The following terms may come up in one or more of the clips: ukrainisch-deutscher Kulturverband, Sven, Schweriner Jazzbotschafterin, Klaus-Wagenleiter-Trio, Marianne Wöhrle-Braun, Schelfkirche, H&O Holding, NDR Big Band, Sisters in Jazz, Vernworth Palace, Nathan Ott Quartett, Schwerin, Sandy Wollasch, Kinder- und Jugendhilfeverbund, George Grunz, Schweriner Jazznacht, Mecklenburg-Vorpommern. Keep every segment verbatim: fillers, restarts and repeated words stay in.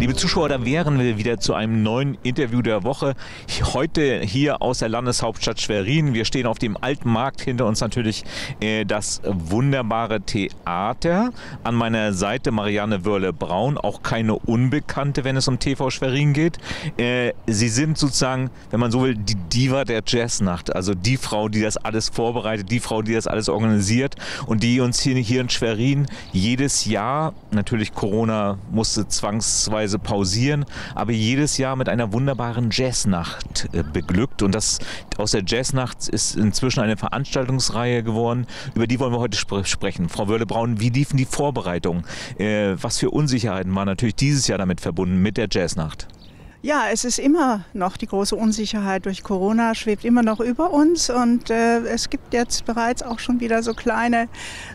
Liebe Zuschauer, da wären wir wieder zu einem neuen Interview der Woche. Heute hier aus der Landeshauptstadt Schwerin. Wir stehen auf dem alten Markt, hinter uns natürlich äh, das wunderbare Theater. An meiner Seite Marianne Wöhrle-Braun, auch keine Unbekannte, wenn es um T V Schwerin geht. Äh, sie sind sozusagen, wenn man so will, die Diva der Jazznacht. Also die Frau, die das alles vorbereitet, die Frau, die das alles organisiert und die uns hier, hier in Schwerin jedes Jahr, natürlich Corona musste zwangsweise pausieren, aber jedes Jahr mit einer wunderbaren Jazznacht beglückt. Und das aus der Jazznacht ist inzwischen eine Veranstaltungsreihe geworden, über die wollen wir heute sp sprechen. Frau Wöhrle-Braun, wie liefen die Vorbereitungen? Äh, was für Unsicherheiten waren natürlich dieses Jahr damit verbunden mit der Jazznacht? Ja, es ist immer noch die große Unsicherheit durch Corona, schwebt immer noch über uns und äh, es gibt jetzt bereits auch schon wieder so kleine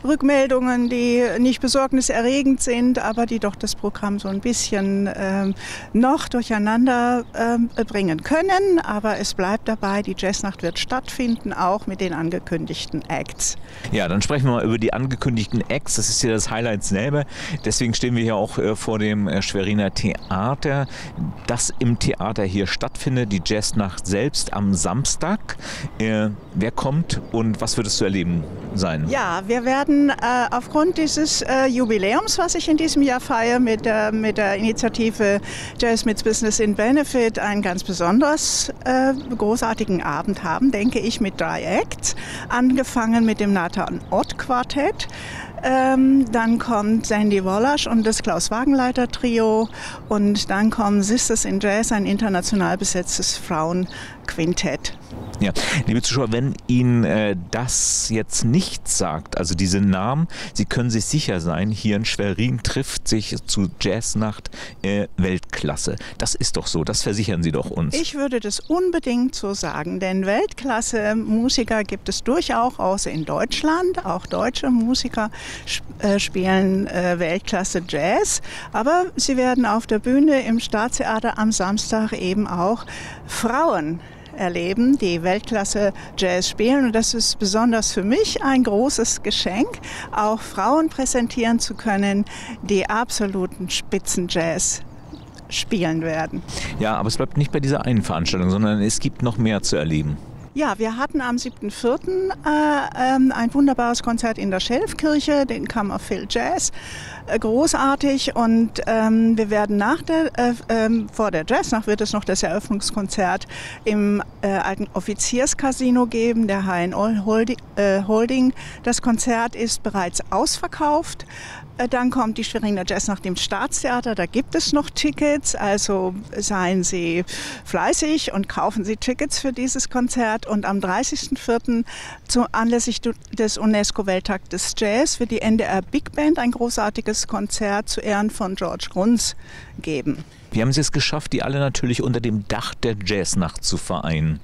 Rückmeldungen, die nicht besorgniserregend sind, aber die doch das Programm so ein bisschen ähm, noch durcheinander ähm, bringen können. Aber es bleibt dabei, die Jazznacht wird stattfinden, auch mit den angekündigten Acts. Ja, dann sprechen wir mal über die angekündigten Acts. Das ist ja das Highlight selber. Deswegen stehen wir hier auch äh, vor dem äh, Schweriner Theater. Das im Theater hier stattfindet, die Jazznacht selbst am Samstag. Äh, wer kommt und was wird es zu erleben sein? Ja, wir werden äh, aufgrund dieses äh, Jubiläums, was ich in diesem Jahr feiere, mit, äh, mit der Initiative Jazz Meets Business in Benefit einen ganz besonders äh, großartigen Abend haben, denke ich, mit drei Acts. Angefangen mit dem Nathan Ott Quartett. Ähm, dann kommt Sandy Wollasch und das Klaus-Wagenleiter-Trio und dann kommen Sisters in Jazz, ein international besetztes Frauenquintett. Ja, liebe Zuschauer, wenn Ihnen äh, das jetzt nichts sagt, also diese Namen, Sie können sich sicher sein, hier in Schwerin trifft sich zu Jazznacht äh, Weltklasse. Das ist doch so, das versichern Sie doch uns. Ich würde das unbedingt so sagen, denn Weltklasse-Musiker gibt es durchaus in Deutschland, auch deutsche Musiker äh, spielen äh, Weltklasse-Jazz, aber sie werden auf der Bühne im Staatstheater am Samstag eben auch Frauen erleben, die Weltklasse Jazz spielen, und das ist besonders für mich ein großes Geschenk, auch Frauen präsentieren zu können, die absoluten Spitzen Jazz spielen werden. Ja, aber es bleibt nicht bei dieser einen Veranstaltung, sondern es gibt noch mehr zu erleben. Ja, wir hatten am siebten vierten Äh, ein wunderbares Konzert in der Schelfkirche, den Kammer Phil Jazz, äh, großartig. Und ähm, wir werden nach der, äh, äh, vor der Jazznacht wird es noch das Eröffnungskonzert im äh, alten Offizierscasino geben, der H und O Holding, äh, Holding. Das Konzert ist bereits ausverkauft. Äh, dann kommt die Schweriner Jazznacht im Staatstheater, da gibt es noch Tickets, also seien Sie fleißig und kaufen Sie Tickets für dieses Konzert. Und am dreißigsten vierten zu anlässlich des UNESCO-Welttags des Jazz wird die N D R Big Band ein großartiges Konzert zu Ehren von George Grunz geben. Wie haben Sie es geschafft, die alle natürlich unter dem Dach der Jazznacht zu vereinen?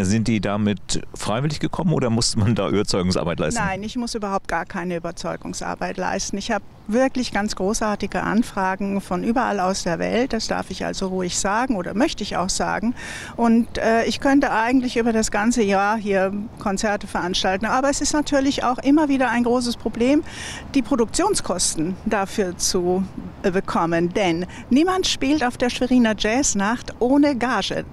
Sind die damit freiwillig gekommen oder musste man da Überzeugungsarbeit leisten? Nein, ich muss überhaupt gar keine Überzeugungsarbeit leisten. Ich habe wirklich ganz großartige Anfragen von überall aus der Welt. Das darf ich also ruhig sagen oder möchte ich auch sagen. Und äh, ich könnte eigentlich über das ganze Jahr hier Konzerte veranstalten. Aber es ist natürlich auch immer wieder ein großes Problem, die Produktionskosten dafür zu äh, bekommen. Denn niemand spielt auf der Schweriner Jazznacht ohne Gage.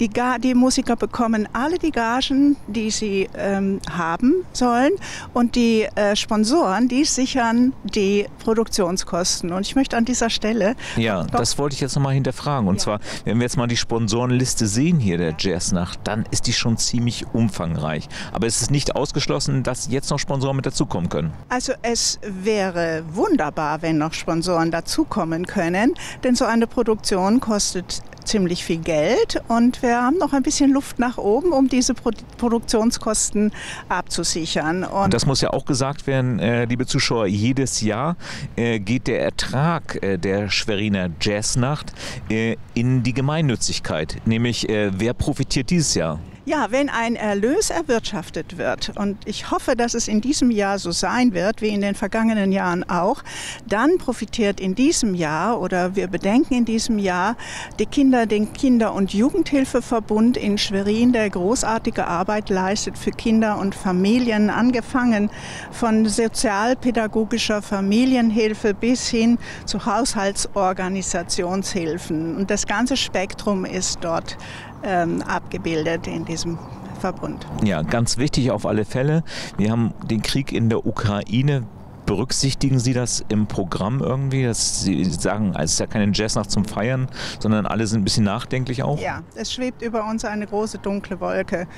Die, Ga die Musiker bekommen alle die Gagen, die sie ähm, haben sollen, und die äh, Sponsoren, die sichern die Produktionskosten. Und ich möchte an dieser Stelle... Ja, das wollte ich jetzt nochmal hinterfragen. Und ja. zwar, wenn wir jetzt mal die Sponsorenliste sehen hier der ja. Jazznacht, dann ist die schon ziemlich umfangreich. Aber es ist nicht ausgeschlossen, dass jetzt noch Sponsoren mit dazukommen können. Also es wäre wunderbar, wenn noch Sponsoren dazukommen können, denn so eine Produktion kostet ziemlich viel Geld und wir haben noch ein bisschen Luft nach oben, um diese Pro Produktionskosten abzusichern. Und, und das muss ja auch gesagt werden, äh, liebe Zuschauer, jedes Jahr äh, geht der Ertrag äh, der Schweriner Jazznacht äh, in die Gemeinnützigkeit, nämlich äh, wer profitiert dieses Jahr? Ja, wenn ein Erlös erwirtschaftet wird, und ich hoffe, dass es in diesem Jahr so sein wird, wie in den vergangenen Jahren auch, dann profitiert in diesem Jahr, oder wir bedenken in diesem Jahr, die Kinder, den Kinder- und Jugendhilfeverbund in Schwerin, der großartige Arbeit leistet für Kinder und Familien, angefangen von sozialpädagogischer Familienhilfe bis hin zu Haushaltsorganisationshilfen. Und das ganze Spektrum ist dort ähm, abgebildet in diesem Verbund. Ja, ganz wichtig auf alle Fälle. Wir haben den Krieg in der Ukraine. Berücksichtigen Sie das im Programm irgendwie, dass Sie sagen, es ist ja keine Jazznacht zum Feiern, sondern alle sind ein bisschen nachdenklich auch? Ja, es schwebt über uns eine große dunkle Wolke.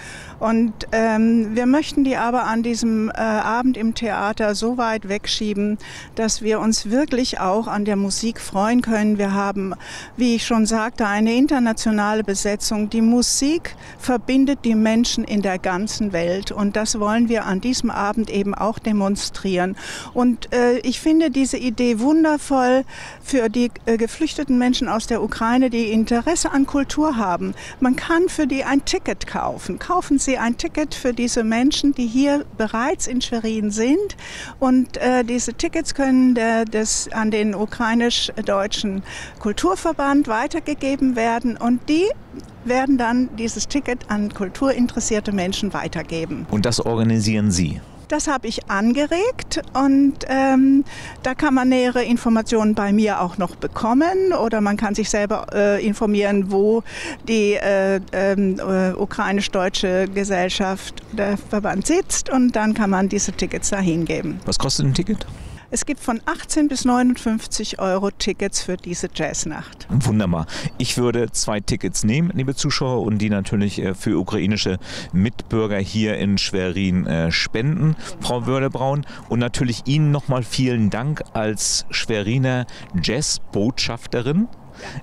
Und ähm, wir möchten die aber an diesem äh, Abend im Theater so weit wegschieben, dass wir uns wirklich auch an der Musik freuen können. Wir haben, wie ich schon sagte, eine internationale Besetzung. Die Musik verbindet die Menschen in der ganzen Welt, und das wollen wir an diesem Abend eben auch demonstrieren. Und äh, ich finde diese Idee wundervoll für die äh, geflüchteten Menschen aus der Ukraine, die Interesse an Kultur haben. Man kann für die ein Ticket kaufen. Kaufen Sie ein Ticket für diese Menschen, die hier bereits in Schwerin sind. Und äh, diese Tickets können der, des, an den ukrainisch-deutschen Kulturverband weitergegeben werden. Und die werden dann dieses Ticket an kulturinteressierte Menschen weitergeben. Und das organisieren Sie? Das habe ich angeregt, und ähm, da kann man nähere Informationen bei mir auch noch bekommen, oder man kann sich selber äh, informieren, wo die äh, äh, ukrainisch-deutsche Gesellschaft, der Verband sitzt, und dann kann man diese Tickets da hingeben. Was kostet ein Ticket? Es gibt von achtzehn bis neunundfünfzig Euro Tickets für diese Jazznacht. Wunderbar. Ich würde zwei Tickets nehmen, liebe Zuschauer, und die natürlich für ukrainische Mitbürger hier in Schwerin spenden, Frau Wöhrle-Braun. Und natürlich Ihnen nochmal vielen Dank als Schweriner Jazzbotschafterin.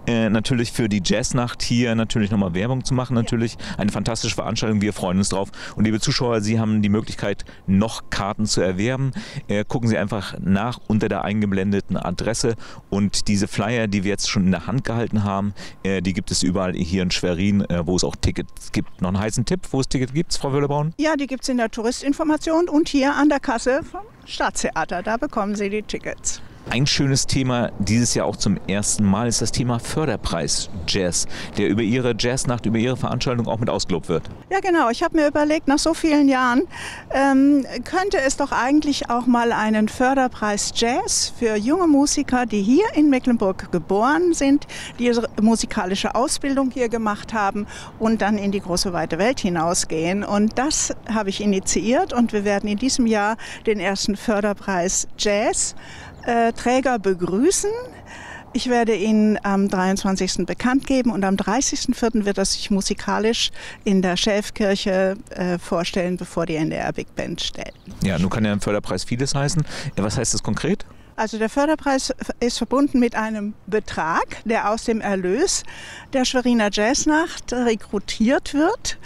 Äh, natürlich für die Jazznacht hier natürlich nochmal Werbung zu machen, natürlich eine fantastische Veranstaltung, wir freuen uns drauf. Und liebe Zuschauer, Sie haben die Möglichkeit, noch Karten zu erwerben. Äh, gucken Sie einfach nach unter der eingeblendeten Adresse, und diese Flyer, die wir jetzt schon in der Hand gehalten haben, äh, die gibt es überall hier in Schwerin, äh, wo es auch Tickets gibt. Noch einen heißen Tipp, wo es Tickets gibt, Frau Wöhrle-Braun? Ja, die gibt es in der Touristinformation und hier an der Kasse vom Staatstheater, da bekommen Sie die Tickets. Ein schönes Thema dieses Jahr auch zum ersten Mal ist das Thema Förderpreis Jazz, der über Ihre Jazznacht, über Ihre Veranstaltung auch mit ausgelobt wird. Ja genau, ich habe mir überlegt, nach so vielen Jahren ähm, könnte es doch eigentlich auch mal einen Förderpreis Jazz für junge Musiker, die hier in Mecklenburg geboren sind, die ihre musikalische Ausbildung hier gemacht haben und dann in die große weite Welt hinausgehen. Und das habe ich initiiert, und wir werden in diesem Jahr den ersten Förderpreis Jazz Äh, Träger begrüßen. Ich werde ihn am dreiundzwanzigsten bekannt geben, und am dreißigsten vierten wird er sich musikalisch in der Schelfkirche äh, vorstellen, bevor die N D R Big Band stellt. Ja, nun kann ja ein Förderpreis vieles heißen. Was heißt das konkret? Also der Förderpreis ist verbunden mit einem Betrag, der aus dem Erlös der Schweriner Jazznacht rekrutiert wird,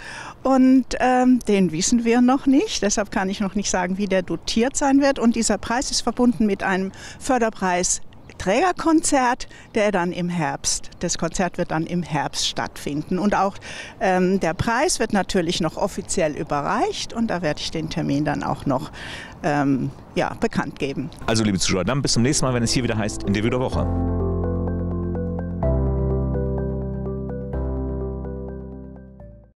und ähm, den wissen wir noch nicht, deshalb kann ich noch nicht sagen, wie der dotiert sein wird, und dieser Preis ist verbunden mit einem Förderpreis Trägerkonzert, der dann im Herbst, das Konzert wird dann im Herbst stattfinden, und auch ähm, der Preis wird natürlich noch offiziell überreicht, und da werde ich den Termin dann auch noch ähm, ja, bekannt geben. Also liebe Zuschauer, dann bis zum nächsten Mal, wenn es hier wieder heißt, Interview der Woche.